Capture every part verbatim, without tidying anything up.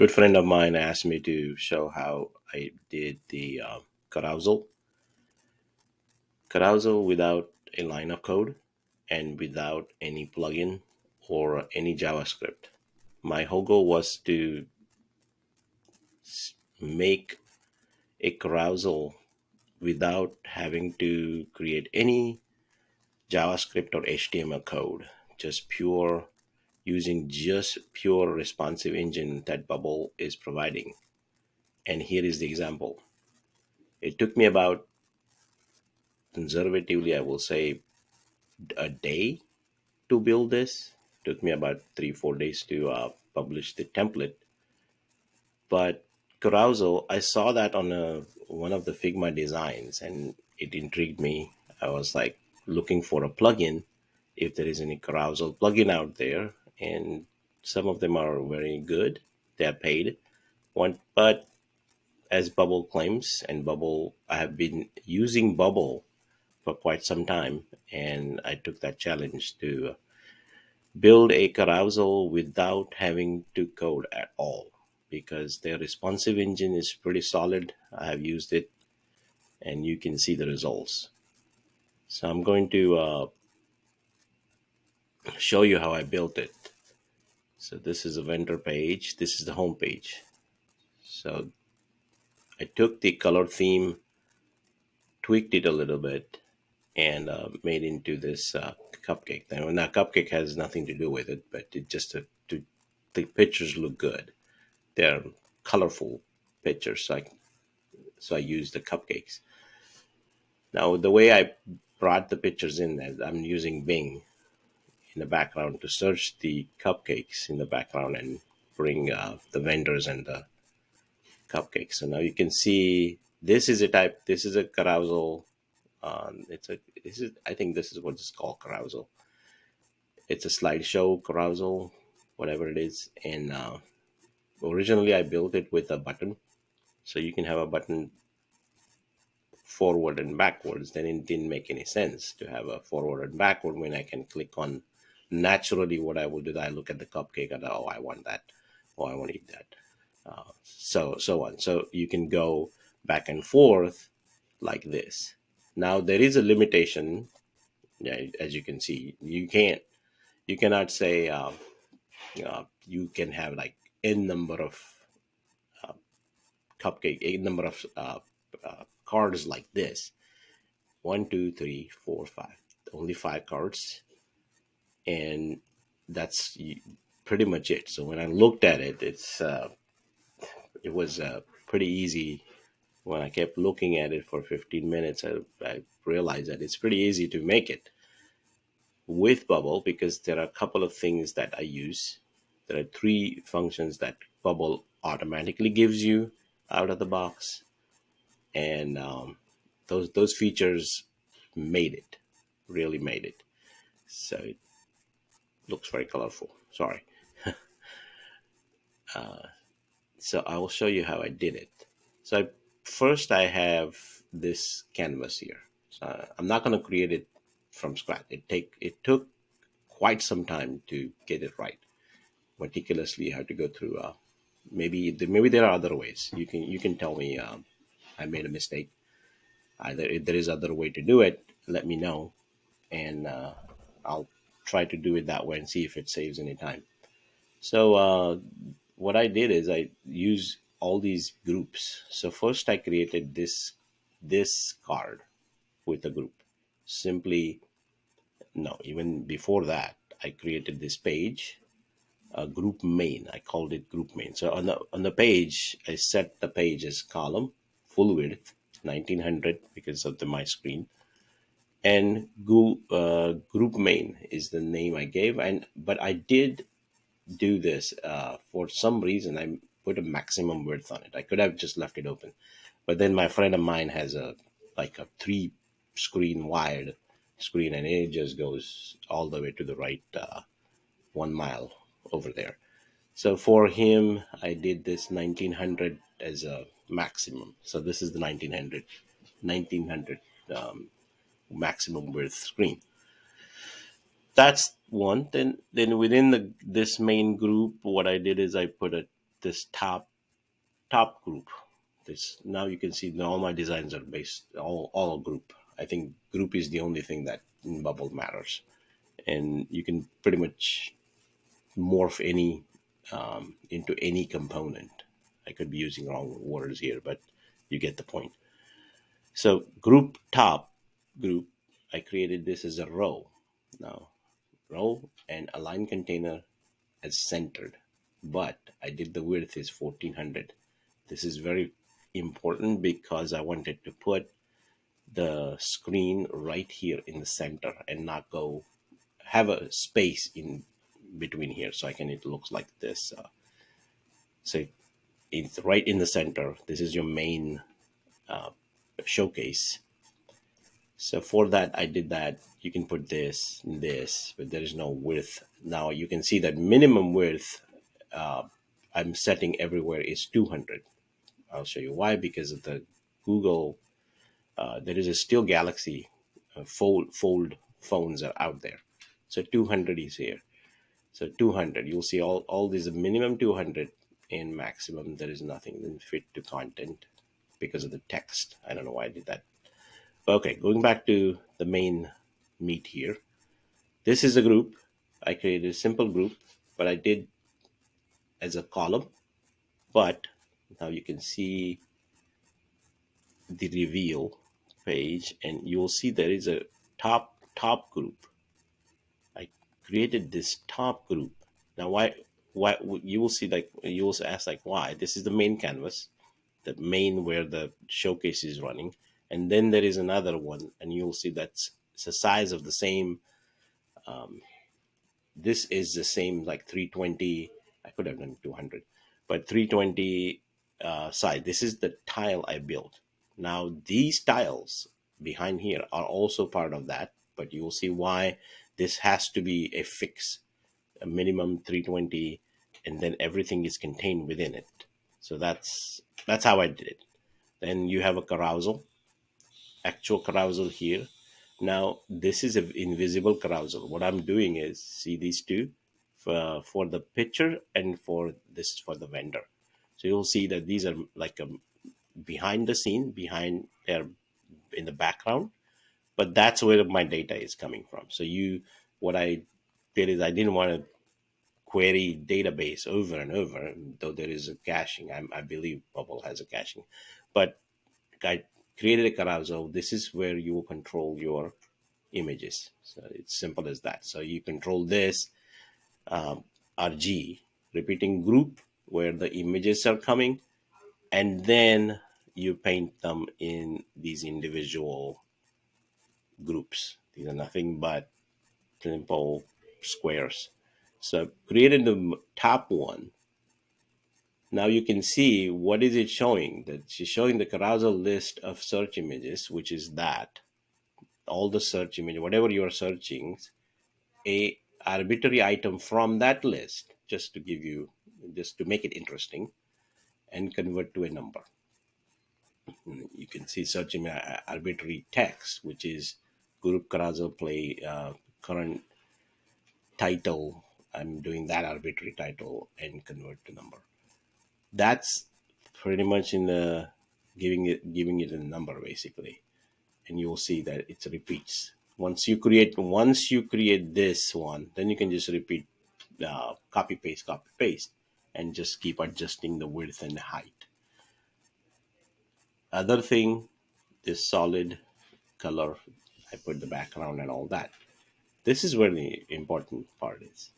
good friend of mine asked me to show how I did the um, carousel. Carousel without a line of code and without any plugin or any JavaScript. My whole goal was to make a carousel without having to create any JavaScript or H T M L code, just pure using just pure responsive engine that Bubble is providing. And here is the example. It took me about, conservatively, I will say a day to build this. It took me about three, four days to uh, publish the template. But carousel, I saw that on a, one of the Figma designs, and it intrigued me. I was like looking for a plugin, if there is any carousel plugin out there, and some of them are very good. They are paid. One, but as Bubble claims, and Bubble, I have been using Bubble for quite some time, and I took that challenge to build a carousel without having to code at all, because their responsive engine is pretty solid. I have used it, and you can see the results. So I'm going to uh, show you how I built it. So this is a vendor page. This is the home page. So I took the color theme, tweaked it a little bit, and uh, made into this uh, cupcake. Now, now, cupcake has nothing to do with it, but it just uh, to, the pictures look good. They're colorful pictures, so I, so I use the cupcakes. Now, the way I brought the pictures in, is I'm using Bing in the background to search the cupcakes in the background and bring uh, the vendors and the cupcakes. So now you can see this is a type. This is a carousel. Um, it's a. This is. I think this is what it's called, carousel. It's a slideshow carousel, whatever it is, and. Uh, Originally, I built it with a button, so you can have a button forward and backwards. Then it didn't make any sense to have a forward and backward when I can click on naturally. What I will do, I look at the cupcake and oh, I want that, oh, I want to eat that, uh, so so on. So you can go back and forth like this. Now there is a limitation, yeah, as you can see. You can't, you cannot say uh, uh, you can have like. N number of uh, cupcake, a number of uh, uh, cards like this. One, two, three, four, five. Only five cards, and that's pretty much it. So when I looked at it, it's uh, it was uh, pretty easy. When I kept looking at it for fifteen minutes, I, I realized that it's pretty easy to make it with Bubble, because there are a couple of things that I use. There are three functions that Bubble automatically gives you out of the box, and um, those those features made it, really made it. So it looks very colorful. Sorry. uh, so I will show you how I did it. So I, first I have this canvas here. So I'm not going to create it from scratch. It take it took quite some time to get it right. Meticulously, you have to go through. Uh, maybe maybe there are other ways. You can you can tell me um, I made a mistake. Either if there is other way to do it, let me know, and uh, I'll try to do it that way and see if it saves any time. So uh, what I did is I used all these groups. So first I created this this card with a group. Simply, no, even before that, I created this page. A group main. I called it group main. So on the on the page, I set the page as column, full width, nineteen hundred because of the my screen, and go, uh, group main is the name I gave. And but I did do this uh, for some reason. I put a maximum width on it. I could have just left it open, but then my friend of mine has a like a three screen wide screen, and it just goes all the way to the right, uh, one mile. Over there. So for him, I did this nineteen hundred as a maximum. So this is the nineteen hundred um, maximum width screen. That's one. Then then within the this main group, what I did is I put a this top top group. This now you can see all my designs are based all all group. I think group is the only thing that in Bubble matters, and you can pretty much morph any um, into any component. I could be using wrong words here, but you get the point. So group top group, I created this as a row. Now row and align container as centered, but I did the width is fourteen hundred. This is very important because I wanted to put the screen right here in the center and not go have a space in between here. So I can, it looks like this. Uh, so it's right in the center. This is your main uh, showcase. So for that, I did that. You can put this, this, but there is no width. Now you can see that minimum width uh, I'm setting everywhere is two hundred. I'll show you why, because of the Google, uh, there is a still Galaxy uh, fold, fold phones are out there. So two hundred is here. So two hundred, you'll see all, all these minimum two hundred and maximum. There is nothing then fit to content because of the text. I don't know why I did that. Okay, going back to the main meat here. This is a group. I created a simple group, but I did as a column. But now you can see the reveal page, and you'll see there is a top top group. I created this top group. Now why why you will see, like you also ask like why. This is the main canvas, the main where the showcase is running. And then there is another one, and you'll see that's it's the size of the same. Um, this is the same, like three twenty. I could have done two hundred, but three twenty uh, size. This is the tile I built. Now these tiles behind here are also part of that, but you will see why this has to be a fix, a minimum three twenty, and then everything is contained within it. So that's that's how I did it. Then you have a carousel. Actual carousel here. Now this is an invisible carousel. What I'm doing is, see these two for, for the picture, and for this is for the vendor. So you'll see that these are like a behind the scene, behind there in the background, but that's where my data is coming from. So you, what I did is I didn't want to query database over and over, though there is a caching. I, I believe Bubble has a caching, but I created a carousel. This is where you will control your images. So it's simple as that. So you control this um, R G, repeating group, where the images are coming, and then you paint them in these individual groups. These are nothing but simple squares. So created the top one. Now you can see what is it showing. That she's showing the carousel list of search images, which is that all the search image, whatever you are searching, a arbitrary item from that list, just to give you, just to make it interesting, and convert to a number. You can see searching arbitrary text, which is group carousel play uh, current title. I'm doing that arbitrary title and convert to number. That's pretty much in the giving it giving it a number basically, and you'll see that it repeats. Once you create once you create this one, then you can just repeat, uh, copy paste copy paste, and just keep adjusting the width and the height. Other thing, this solid color, I put the background and all that. This is where the important part is.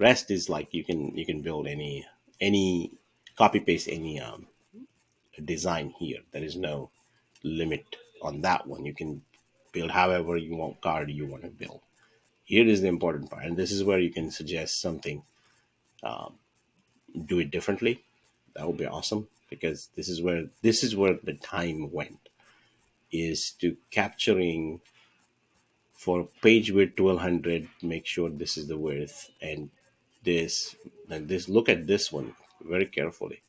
Rest is like you can you can build any any. Copy paste any um, design here. There is no limit on that one. You can build however you want, card you want to build. Here is the important part, and this is where you can suggest something, um, do it differently. That would be awesome, because this is where this is where the time went, is to capturing for page width twelve hundred. Make sure this is the width, and this and this. Look at this one very carefully,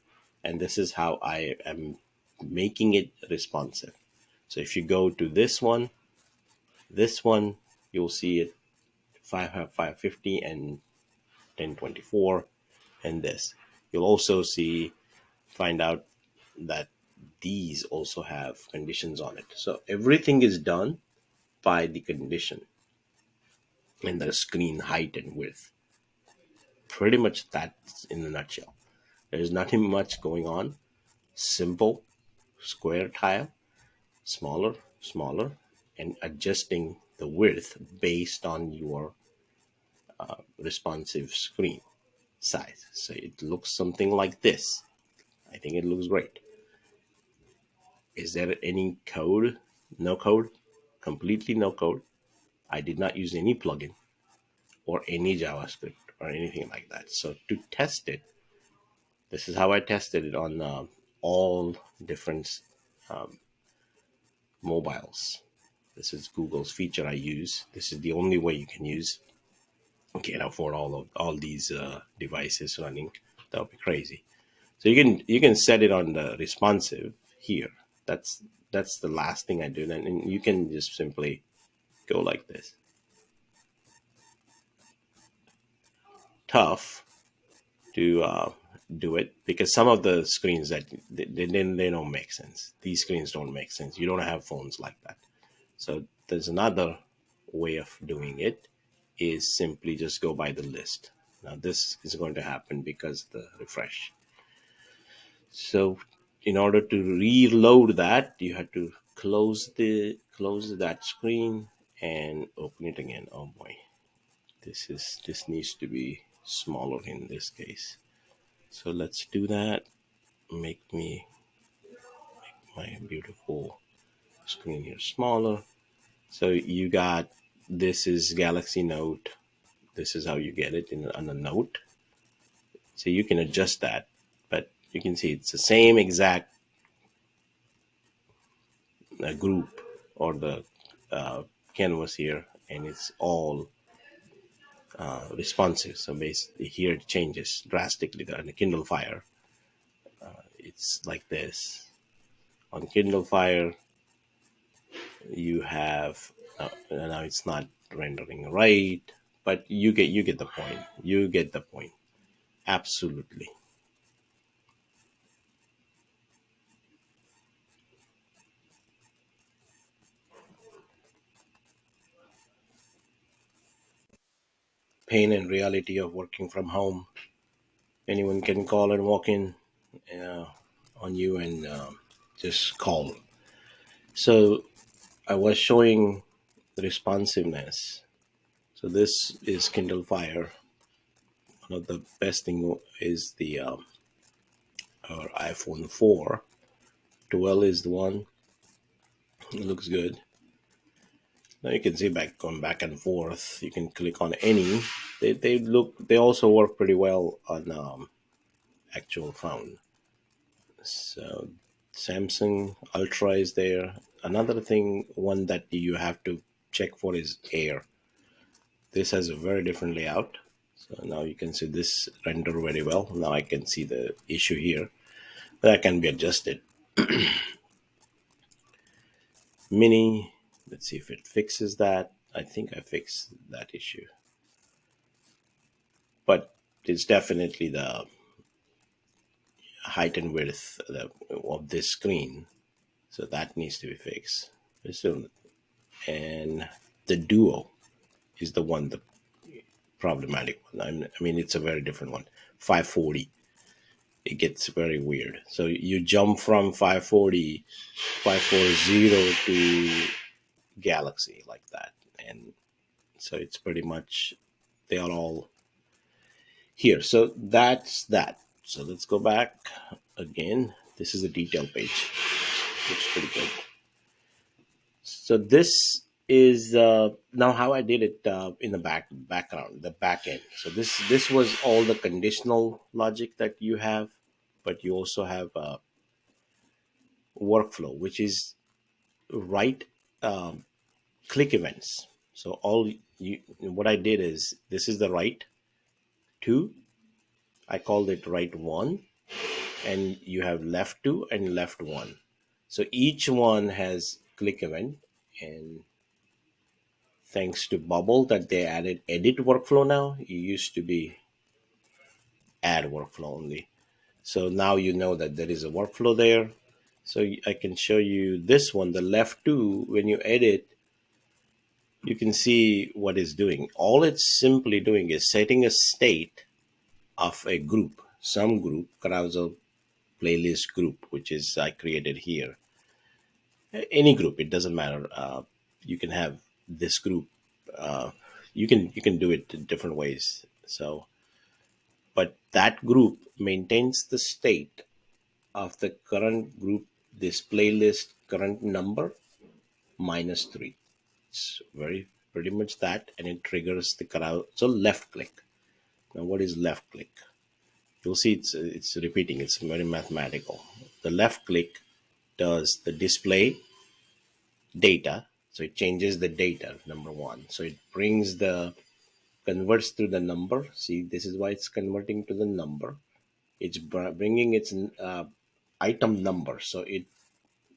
and this is how I am making it responsive. So if you go to this one, this one, you'll see it five fifty and ten twenty-four, and this You'll also see, find out that these also have conditions on it. So everything is done by the condition and the screen height and width. Pretty much that's in a nutshell. There's nothing much going on. Simple, square tile, smaller, smaller, and adjusting the width based on your uh, responsive screen size. So it looks something like this. I think it looks great. Is there any code? No code, completely no code. I did not use any plugin or any JavaScript or anything like that. So to test it, this is how I tested it on uh, all different um, mobiles. This is Google's feature I use. This is the only way you can use. You can't afford all of all these uh, devices running. That would be crazy. So you can you can set it on the responsive here. That's that's the last thing I do. And, and you can just simply go like this. Tough to uh, do it because some of the screens that they, they, they don't make sense. These screens don't make sense. You don't have phones like that. So there's another way of doing it is simply just go by the list. Now this is going to happen because of the refresh. So in order to reload that, you have to close the close that screen and open it again. Oh boy, this is this needs to be smaller in this case. So let's do that. Make me make my beautiful screen here smaller. So you got, this is Galaxy Note. This is how you get it in on a Note. So you can adjust that, but you can see it's the same exact uh, group or the uh, canvas here, and it's all uh, responsive. So basically here it changes drastically. On the Kindle Fire, uh, it's like this. On Kindle Fire, you have uh, now it's not rendering right, but you get you get the point. You get the point, absolutely. Pain and reality of working from home. Anyone can call and walk in uh, on you and uh, just call. So I was showing responsiveness. So this is Kindle Fire. One of the best thing is the um, our iPhone four. twelve is the one. It looks good. Now you can see back going back and forth. You can click on any. They they look. They also work pretty well on um, actual phone. So Samsung Ultra is there. Another thing, one that you have to check for is Air. This has a very different layout. So now you can see this render very well. Now I can see the issue here. That can be adjusted. Mini, let's see if it fixes that. I think I fixed that issue. But it's definitely the height and width of this screen. So that needs to be fixed soon. And the Duo is the one, the problematic one. I mean, it's a very different one. five forty, it gets very weird. So you jump from five forty, five forty to Galaxy like that. And so it's pretty much, they are all here. So that's that. So let's go back again. This is the detail page. Looks pretty good. So this is uh, now how I did it uh, in the back background, the back end. So this this was all the conditional logic that you have, but you also have a workflow, which is right um, click events. So all you, what I did is this is the right two. I called it right one, and you have left two and left one. So each one has click event, and thanks to Bubble that they added edit workflow now. It used to be add workflow only. So now you know that there is a workflow there. So I can show you this one, the left two, when you edit, you can see what it's doing. All it's simply doing is setting a state of a group, some group, carousel playlist group, which is I created here. Any group, it doesn't matter. Uh, you can have this group. Uh, you can you can do it in different ways. So, but that group maintains the state of the current group, this playlist current number minus three. It's very pretty much that, and it triggers the carousel. So left click. Now, what is left click? You'll see it's it's repeating. It's very mathematical. The left click does the display data, so it changes the data. Number one, so it brings the converts to the number. See, this is why it's converting to the number. It's bringing its uh, item number. So it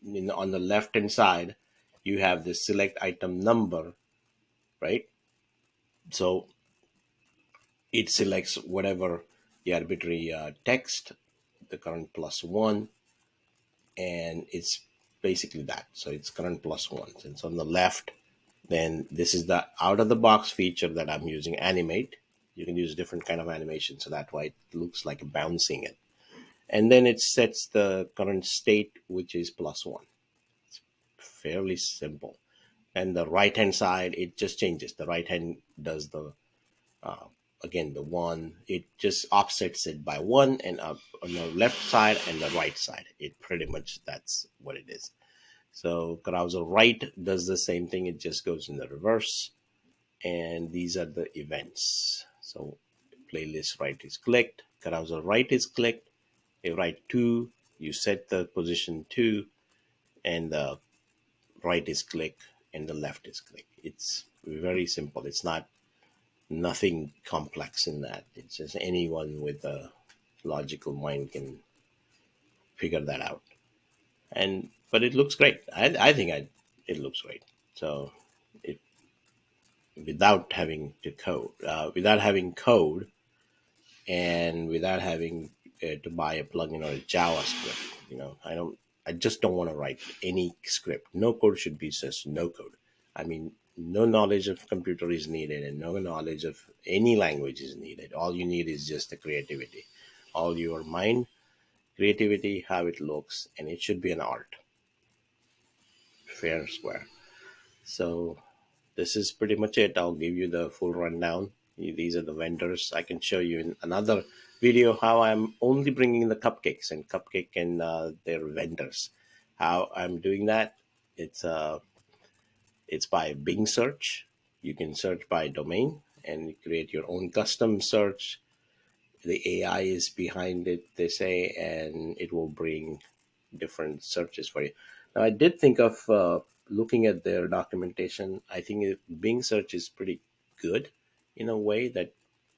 you know, on the left hand side, you have the select item number, right? So it selects whatever the arbitrary uh, text, the current plus one, and it's basically that. So it's current plus one. Since on the left, then this is the out of the box feature that I'm using, animate. You can use different kind of animation, so that way it looks like bouncing it. And then it sets the current state, which is plus one. It's fairly simple. And the right hand side, it just changes. The right hand does the uh, again the one. It just offsets it by one, and up on the left side and the right side. It pretty much that's what it is. So carousel right does the same thing. It just goes in the reverse. And these are the events. So playlist right is clicked, carousel right is clicked, a right two, you set the position two, and the right is clicked and the left is clicked. It's very simple. It's not nothing complex in that. It's just anyone with a logical mind can figure that out. And but it looks great. I, I think I, it looks great. So it without having to code, uh, without having code, and without having uh, to buy a plugin or a JavaScript. You know, I don't, I just don't want to write any script. No code should be just no code. I mean, no knowledge of computer is needed, and no knowledge of any language is needed. All you need is just the creativity, all your mind, creativity, how it looks, and it should be an art. Fair and square. So this is pretty much it. I'll give you the full rundown. These are the vendors. I can show you in another video how I'm only bringing the cupcakes and cupcake and uh, their vendors. How I'm doing that, it's uh, it's by Bing search. You can search by domain and create your own custom search. The A I is behind it, they say, and it will bring different searches for you. Now, I did think of uh, looking at their documentation. I think Bing search is pretty good in a way that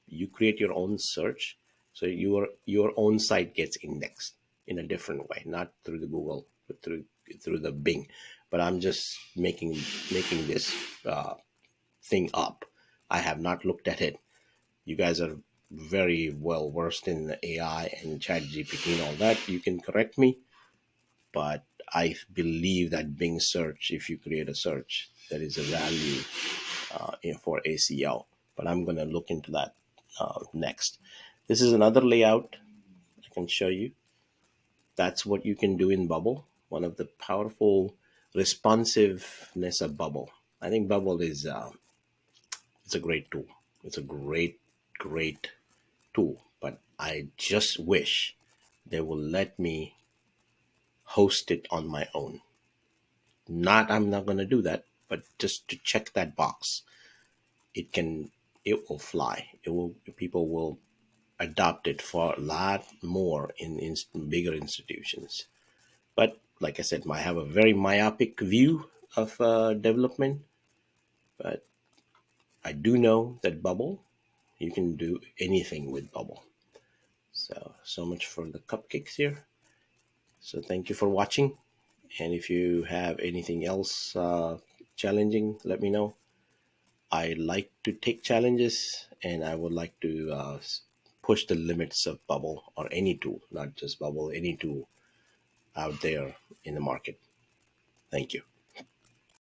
you create your own search, so your your own site gets indexed in a different way, not through the Google, but through through the Bing. But I'm just making making this uh, thing up. I have not looked at it. You guys are very well versed in the A I and ChatGPT and all that. You can correct me, but I believe that Bing search, if you create a search, there is a value uh, for A C L, but I'm going to look into that uh, next. This is another layout I can show you. That's what you can do in Bubble. One of the powerful responsiveness of Bubble. I think Bubble is uh, it's a great tool. It's a great, great tool, but I just wish they will let me host it on my own. Not, I'm not going to do that, but just to check that box, it can, it will fly. It will, people will adopt it for a lot more in, in bigger institutions. But like I said, I have a very myopic view of uh, development, but I do know that Bubble, you can do anything with Bubble. So, so much for the cupcakes here. So thank you for watching, and if you have anything else uh, challenging, let me know. I like to take challenges, and I would like to uh, push the limits of Bubble, or any tool, not just Bubble, any tool out there in the market. Thank you.